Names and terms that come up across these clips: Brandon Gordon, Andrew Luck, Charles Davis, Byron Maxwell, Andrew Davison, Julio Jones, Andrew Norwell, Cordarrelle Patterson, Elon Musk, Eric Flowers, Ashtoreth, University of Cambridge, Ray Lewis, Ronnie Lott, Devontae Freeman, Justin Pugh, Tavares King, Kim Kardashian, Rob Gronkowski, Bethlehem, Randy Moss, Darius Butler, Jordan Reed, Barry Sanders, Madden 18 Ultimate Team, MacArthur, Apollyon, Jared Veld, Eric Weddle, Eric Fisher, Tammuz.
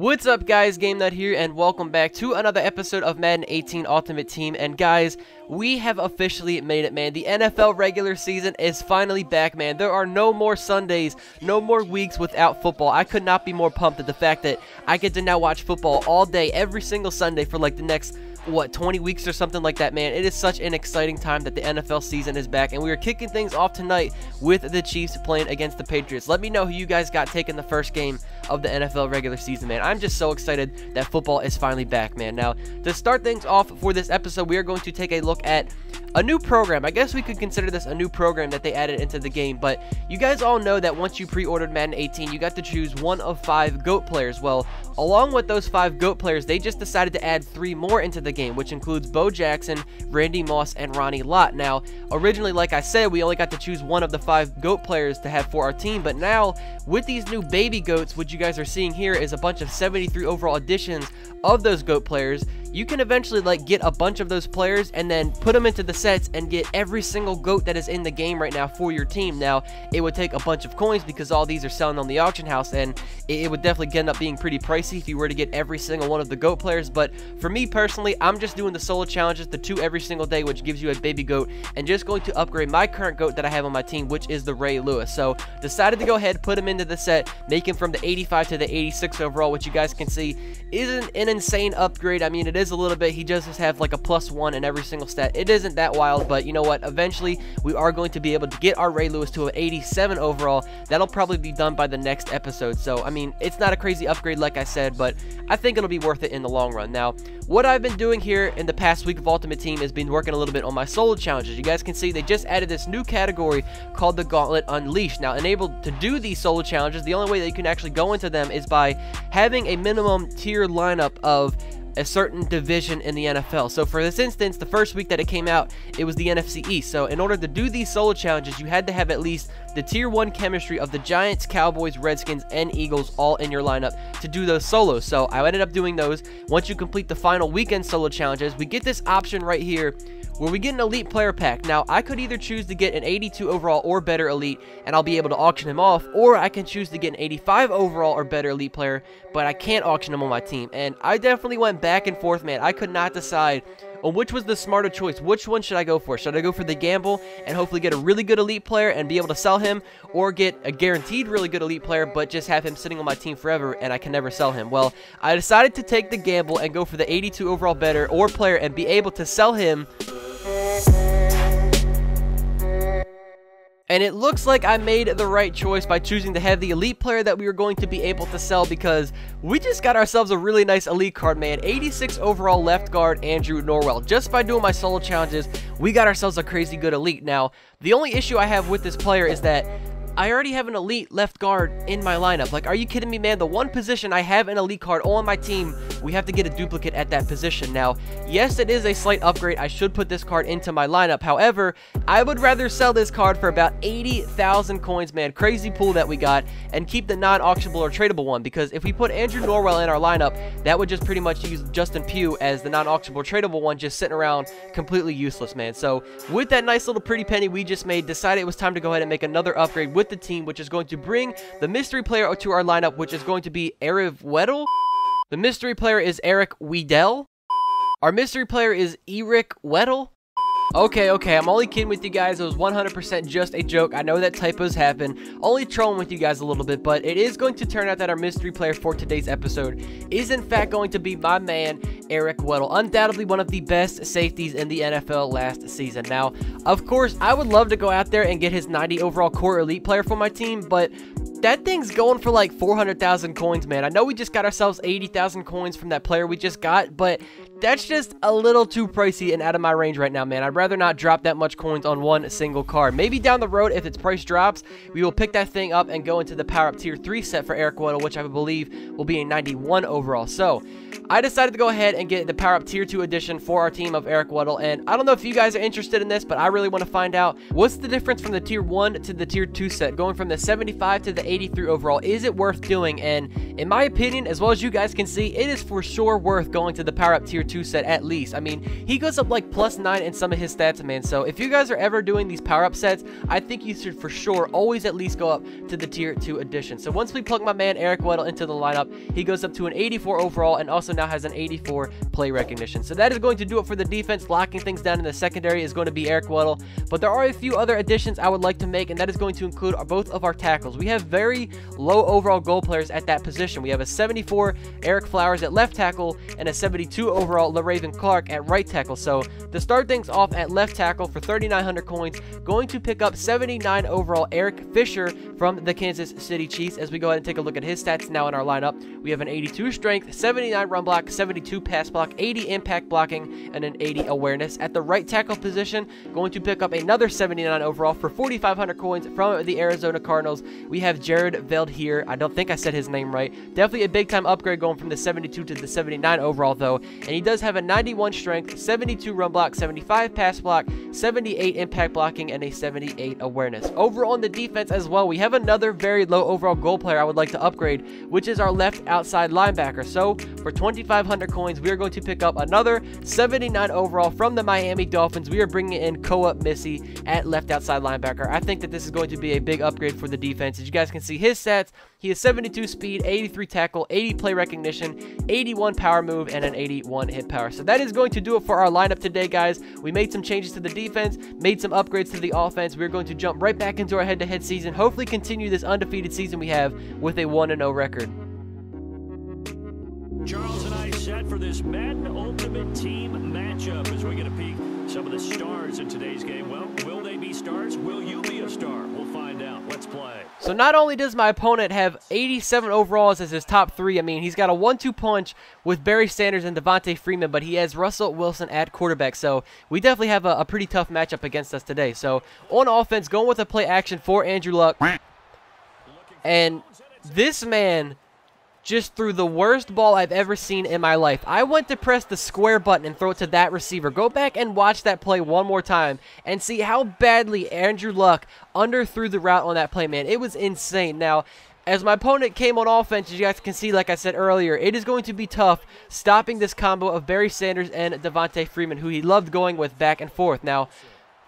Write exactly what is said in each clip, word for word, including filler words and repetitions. What's up guys, GameNut here and welcome back to another episode of Madden eighteen Ultimate Team. And guys, we have officially made it, man. The N F L regular season is finally back, man. There are no more Sundays, no more weeks without football. I could not be more pumped at the fact that I get to now watch football all day, every single Sunday for like the next what, twenty weeks or something like that, man. It is such an exciting time that the N F L season is back, and we are kicking things off tonight with the Chiefs playing against the Patriots. Let me know who you guys got taking the first game of the N F L regular season, man. I'm just so excited that football is finally back, man. Now, to start things off for this episode, we are going to take a look at a new program. I guess we could consider this a new program that they added into the game, but you guys all know that once you pre-ordered Madden eighteen, you got to choose one of five GOAT players. Well, along with those five GOAT players, they just decided to add three more into the game, which includes Bo Jackson, Randy Moss, and Ronnie Lott. Now, originally, like I said, we only got to choose one of the five GOAT players to have for our team, but now, with these new baby GOATs, what you guys are seeing here is a bunch of seventy-three overall additions of those GOAT players. You can eventually, like, get a bunch of those players and then put them into the sets and get every single GOAT that is in the game right now for your team. Now, it would take a bunch of coins because all these are selling on the auction house, and it would definitely end up being pretty pricey if you were to get every single one of the GOAT players. But for me personally, I'm just doing the solo challenges, the two every single day, which gives you a baby GOAT, and just going to upgrade my current GOAT that I have on my team, which is the Ray Lewis. So decided to go ahead, put him into the set, make him from the eighty-five to the eighty-six overall, which you guys can see isn't an insane upgrade. I mean, it is a little bit. He does just have like a plus one in every single stat. It isn't that wild, but you know what? Eventually, we are going to be able to get our Ray Lewis to an eighty-seven overall. That'll probably be done by the next episode. So, I mean, it's not a crazy upgrade, like I said, but I think it'll be worth it in the long run. Now, what I've been doing here in the past week of Ultimate Team has been working a little bit on my solo challenges. You guys can see they just added this new category called the Gauntlet Unleashed. Now, enabled to do these solo challenges, the only way that you can actually go into them is by having a minimum tier lineup of a certain division in the N F L. So for this instance, the first week that it came out, it was the N F C East. So in order to do these solo challenges, you had to have at least the tier one chemistry of the Giants, Cowboys, Redskins, and Eagles all in your lineup to do those solos. So I ended up doing those. Once you complete the final weekend solo challenges, we get this option right here where we get an elite player pack. Now, I could either choose to get an eighty-two overall or better elite, and I'll be able to auction him off, or I can choose to get an eighty-five overall or better elite player, but I can't auction him on my team. And I definitely went back and forth, man. I could not decide on which was the smarter choice. Which one should I go for? Should I go for the gamble and hopefully get a really good elite player and be able to sell him, or get a guaranteed really good elite player but just have him sitting on my team forever and I can never sell him? Well, I decided to take the gamble and go for the eighty-two overall better or player and be able to sell him. And it looks like I made the right choice by choosing to have the elite player that we were going to be able to sell, because we just got ourselves a really nice elite card, man. eighty-six overall left guard, Andrew Norwell. Just by doing my solo challenges, we got ourselves a crazy good elite. Now, the only issue I have with this player is that I already have an elite left guard in my lineup. Like, are you kidding me, man? The one position I have an elite card on my team, we have to get a duplicate at that position. Now, yes, it is a slight upgrade. I should put this card into my lineup. However, I would rather sell this card for about eighty thousand coins, man. Crazy pool that we got, and keep the non-auctionable or tradable one, because if we put Andrew Norwell in our lineup, that would just pretty much use Justin Pugh as the non-auctionable tradable one, just sitting around completely useless, man. So with that nice little pretty penny we just made, decided it was time to go ahead and make another upgrade with the team, which is going to bring the mystery player to our lineup, which is going to be Eric Weddle. The mystery player is Eric Weddle. Our mystery player is Eric Weddle. Okay, okay, I'm only kidding with you guys. It was one hundred percent just a joke. I know that typos happen. Only trolling with you guys a little bit, but it is going to turn out that our mystery player for today's episode is in fact going to be my man, Eric Weddle. Undoubtedly one of the best safeties in the N F L last season. Now, of course, I would love to go out there and get his ninety overall core elite player for my team, but that thing's going for like four hundred thousand coins, man. I know we just got ourselves eighty thousand coins from that player we just got, but that's just a little too pricey and out of my range right now, man. I'd rather not drop that much coins on one single card. Maybe down the road, if its price drops, we will pick that thing up and go into the power up tier three set for Eric Weddle, which I believe will be a ninety-one overall. So I decided to go ahead and get the power up tier two edition for our team of Eric Weddle. And I don't know if you guys are interested in this, but I really want to find out what's the difference from the tier one to the tier two set, going from the seventy-five to the eighty-three overall. Is it worth doing? And in my opinion, as well as you guys can see, it is for sure worth going to the power up tier two set at least. I mean, he goes up like plus nine in some of his stats, man. So if you guys are ever doing these power up sets, I think you should for sure always at least go up to the tier two edition. So once we plug my man Eric Weddle into the lineup, he goes up to an eighty-four overall and also now has an eighty-four play recognition. So that is going to do it for the defense. Locking things down in the secondary is going to be Eric Weddle, but there are a few other additions I would like to make, and that is going to include both of our tackles. We have very low overall goal players at that position. We have a seventy-four Eric Flowers at left tackle and a seventy-two overall LaRaven Clark at right tackle. So to start things off at left tackle for thirty-nine hundred coins, going to pick up seventy-nine overall Eric Fisher from the Kansas City Chiefs. As we go ahead and take a look at his stats now in our lineup, we have an eighty-two strength, seventy-nine run block, seventy-two pass block, eighty impact blocking, and an eighty awareness. At the right tackle position, going to pick up another seventy-nine overall for forty-five hundred coins from the Arizona Cardinals. We have Jared Veld here. I don't think I said his name right. Definitely a big time upgrade going from the seventy-two to the seventy-nine overall though, and he does have a ninety-one strength, seventy-two run block, seventy-five pass block, seventy-eight impact blocking, and a seventy-eight awareness. Overall on the defense as well, we have another very low overall goal player I would like to upgrade, which is our left outside linebacker. So for twenty-five hundred coins, we are going to pick up another seventy-nine overall from the Miami Dolphins. We are bringing in Co-op Missy at left outside linebacker. I think that this is going to be a big upgrade for the defense. As you guys can see his stats, he has seventy-two speed, eighty-three tackle, eighty play recognition, eighty-one power move, and an eighty-one hit power. So that is going to do it for our lineup today, guys. We made some changes to the defense, made some upgrades to the offense. We're going to jump right back into our head-to-head season, hopefully continue this undefeated season we have with a one and oh record. Charles and I set for this Madden Ultimate Team matchup as we get a peek some of the stars in today's game. Well, will they be stars? Will you be a star? We'll find out. Let's play. So not only does my opponent have eighty-seven overalls as his top three, I mean, he's got a one two punch with Barry Sanders and Devontae Freeman, but he has Russell Wilson at quarterback. So we definitely have a, a pretty tough matchup against us today. So on offense, going with a play action for Andrew Luck. And this man just threw the worst ball I've ever seen in my life. I went to press the square button and throw it to that receiver. Go back and watch that play one more time and see how badly Andrew Luck underthrew the route on that play, man. It was insane. Now, as my opponent came on offense, as you guys can see, like I said earlier, it is going to be tough stopping this combo of Barry Sanders and Devontae Freeman, who he loved going with back and forth. Now,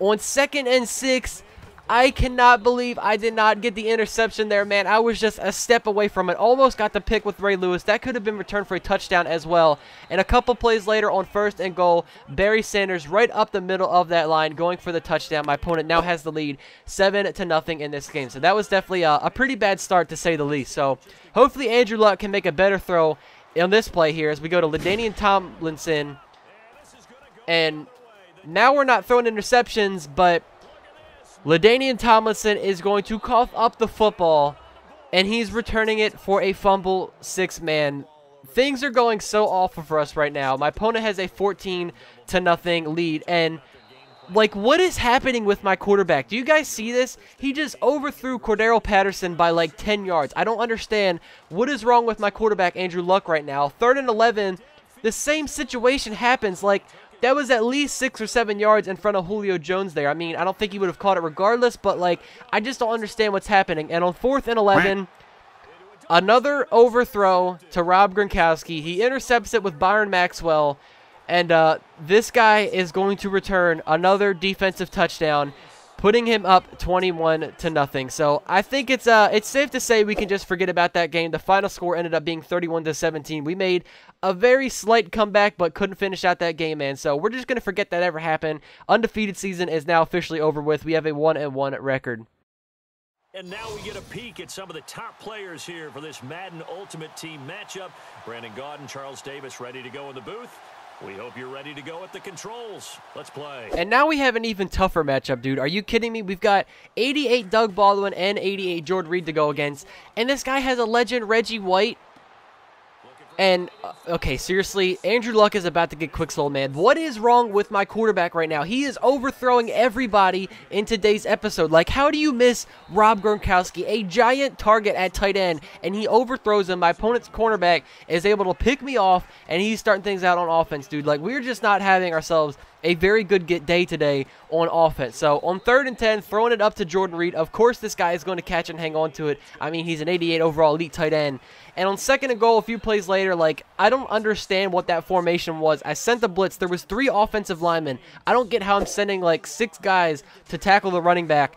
on second and six, I cannot believe I did not get the interception there, man. I was just a step away from it. Almost got the pick with Ray Lewis. That could have been returned for a touchdown as well. And a couple plays later on first and goal, Barry Sanders right up the middle of that line going for the touchdown. My opponent now has the lead seven to nothing in this game. So that was definitely a, a pretty bad start to say the least. So hopefully Andrew Luck can make a better throw in this play here as we go to LaDainian Tomlinson. And now we're not throwing interceptions, but LaDainian Tomlinson is going to cough up the football, and he's returning it for a fumble. Six, man. Things are going so awful for us right now. My opponent has a fourteen to nothing lead, and like, what is happening with my quarterback? Do you guys see this? He just overthrew Cordarrelle Patterson by like ten yards. I don't understand what is wrong with my quarterback, Andrew Luck, right now. Third and eleven, the same situation happens. Like, that was at least six or seven yards in front of Julio Jones there. I mean, I don't think he would have caught it regardless, but, like, I just don't understand what's happening. And on fourth and eleven, another overthrow to Rob Gronkowski. He intercepts it with Byron Maxwell, and uh, this guy is going to return another defensive touchdown, putting him up twenty-one to nothing. So I think it's uh it's safe to say we can just forget about that game. The final score ended up being thirty-one to seventeen. We made a very slight comeback, but couldn't finish out that game, man. So we're just gonna forget that ever happened. Undefeated season is now officially over with. We have a one and one record. And now we get a peek at some of the top players here for this Madden Ultimate Team matchup. Brandon Gordon, Charles Davis, ready to go in the booth. We hope you're ready to go at the controls. Let's play. And now we have an even tougher matchup, dude. Are you kidding me? We've got eighty-eight Doug Baldwin and eighty-eight Jordan Reed to go against. And this guy has a legend, Reggie White. And, uh, okay, seriously, Andrew Luck is about to get quicksold, man. What is wrong with my quarterback right now? He is overthrowing everybody in today's episode. Like, how do you miss Rob Gronkowski, a giant target at tight end, and he overthrows him? My opponent's cornerback is able to pick me off, and he's starting things out on offense, dude. Like, we're just not having ourselves a very good get day today on offense. So on third and ten, throwing it up to Jordan Reed. Of course, this guy is going to catch and hang on to it. I mean, he's an eighty-eight overall elite tight end. And on second and goal, a few plays later, like, I don't understand what that formation was. I sent the blitz. There was three offensive linemen. I don't get how I'm sending, like, six guys to tackle the running back.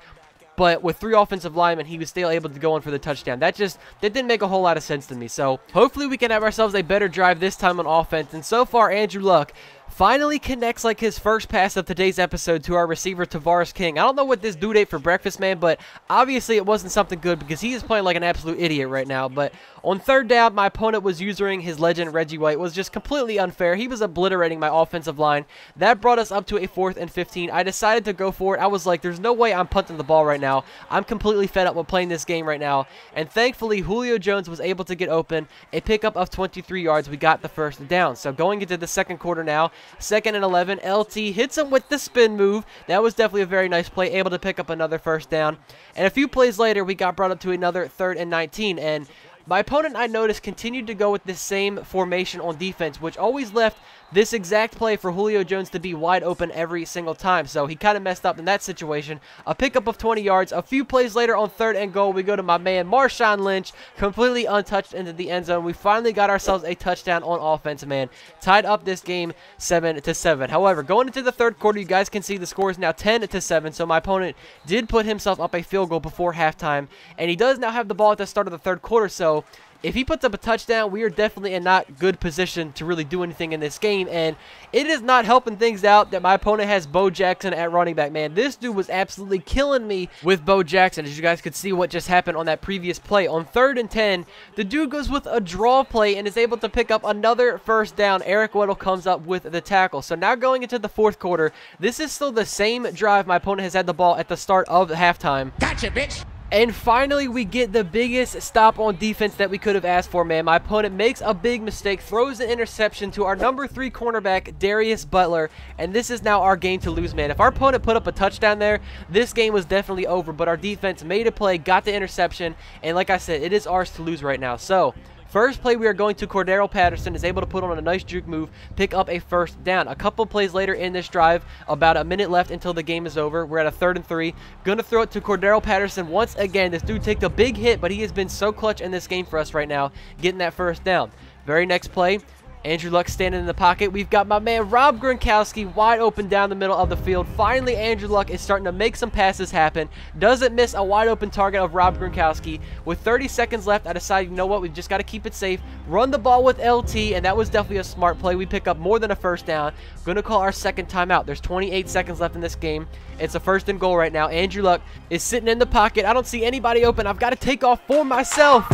But with three offensive linemen, he was still able to go in for the touchdown. That just that didn't make a whole lot of sense to me. So hopefully we can have ourselves a better drive this time on offense. And so far, Andrew Luck finally connects like his first pass of today's episode to our receiver Tavares King. I don't know what this dude ate for breakfast, man, but obviously it wasn't something good because he is playing like an absolute idiot right now. But on third down, my opponent was using his legend Reggie White. It was just completely unfair. He was obliterating my offensive line. That brought us up to a fourth and fifteen. I decided to go for it. I was like, there's no way I'm punting the ball right now. I'm completely fed up with playing this game right now. And thankfully, Julio Jones was able to get open. A pickup of twenty-three yards. We got the first down. So going into the second quarter now, second and eleven, L T hits him with the spin move. That was definitely a very nice play, able to pick up another first down. And a few plays later, we got brought up to another third and nineteen, and my opponent, I noticed, continued to go with this same formation on defense, which always left this exact play for Julio Jones to be wide open every single time. So he kind of messed up in that situation. A pickup of twenty yards. A few plays later on third and goal, we go to my man Marshawn Lynch, completely untouched into the end zone. We finally got ourselves a touchdown on offense, man. Tied up this game seven to seven. However, going into the third quarter, you guys can see the score is now ten to seven. So my opponent did put himself up a field goal before halftime, and he does now have the ball at the start of the third quarter. So if he puts up a touchdown, we are definitely in not good position to really do anything in this game, and it is not helping things out that my opponent has Bo Jackson at running back, man. This dude was absolutely killing me with Bo Jackson, as you guys could see what just happened on that previous play. On third and ten, the dude goes with a draw play and is able to pick up another first down. Eric Weddle comes up with the tackle. So now going into the fourth quarter, this is still the same drive my opponent has had the ball at the start of halftime. Gotcha, bitch! And finally, we get the biggest stop on defense that we could have asked for, man. My opponent makes a big mistake, throws an interception to our number three cornerback, Darius Butler, and this is now our game to lose, man. If our opponent put up a touchdown there, this game was definitely over, but our defense made a play, got the interception, and like I said, it is ours to lose right now. So first play we are going to Cordarrelle Patterson, is able to put on a nice juke move, pick up a first down. A couple plays later in this drive, about a minute left until the game is over. We're at a third and three. Going to throw it to Cordarrelle Patterson once again. This dude takes a big hit, but he has been so clutch in this game for us right now, getting that first down. Very next play, Andrew Luck standing in the pocket. We've got my man Rob Gronkowski wide open down the middle of the field. Finally, Andrew Luck is starting to make some passes happen. Doesn't miss a wide open target of Rob Gronkowski. With thirty seconds left, I decided, you know what, we've just got to keep it safe. Run the ball with L T, and that was definitely a smart play. We pick up more than a first down. Going to call our second timeout. There's twenty-eight seconds left in this game. It's a first and goal right now. Andrew Luck is sitting in the pocket. I don't see anybody open. I've got to take off for myself.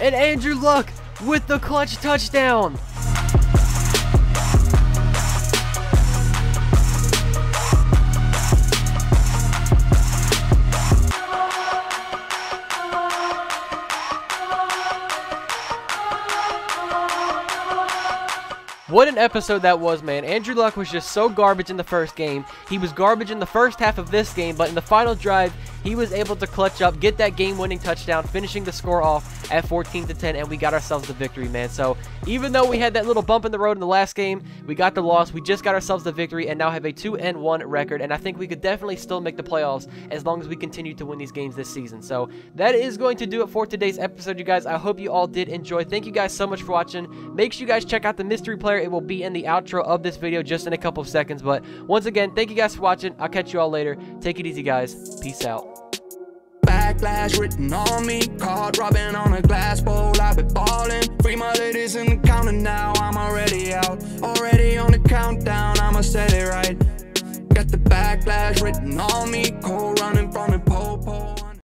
And Andrew Luck with the clutch touchdown. What an episode that was, man. Andrew Luck was just so garbage in the first game. He was garbage in the first half of this game, but in the final drive, he was able to clutch up, get that game-winning touchdown, finishing the score off at fourteen to ten, and we got ourselves the victory, man. So even though we had that little bump in the road in the last game, we got the loss. We just got ourselves the victory and now have a two and one record, and I think we could definitely still make the playoffs as long as we continue to win these games this season. So that is going to do it for today's episode, you guys. I hope you all did enjoy. Thank you guys so much for watching. Make sure you guys check out the mystery player. It will be in the outro of this video just in a couple of seconds. But once again, thank you guys for watching. I'll catch you all later. Take it easy, guys. Peace out. Backlash written on me. Card robbing on a glass bowl. I've been balling. Free my ladies in the counter now. I'm already out. Already on the countdown. I'ma set it right. Got the backlash written on me. Cold running from the po-po.